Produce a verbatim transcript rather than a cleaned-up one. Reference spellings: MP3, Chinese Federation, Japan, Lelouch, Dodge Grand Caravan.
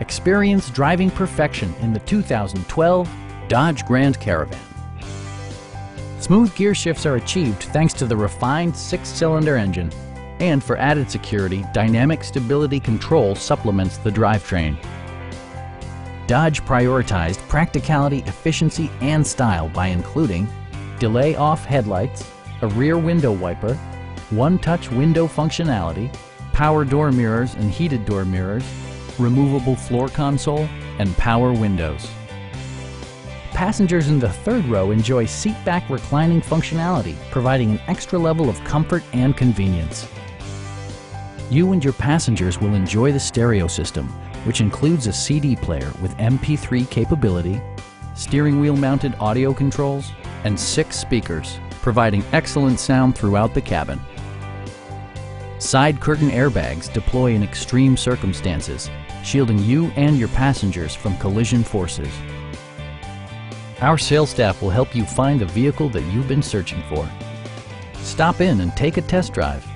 Experience driving perfection in the two thousand twelve Dodge Grand Caravan. Smooth gear shifts are achieved thanks to the refined six-cylinder engine. And for added security, dynamic stability control supplements the drivetrain. Dodge prioritized practicality, efficiency, and style by including delay off headlights, a rear window wiper, one-touch window functionality, power door mirrors and heated door mirrors, removable floor console, and power windows. Passengers in the third row enjoy seat-back reclining functionality, providing an extra level of comfort and convenience. You and your passengers will enjoy the stereo system, which includes a C D player with M P three capability, steering wheel-mounted audio controls, and six speakers, providing excellent sound throughout the cabin. Side curtain airbags deploy in extreme circumstances, shielding you and your passengers from collision forces. Our sales staff will help you find the vehicle that you've been searching for. Stop in and take a test drive.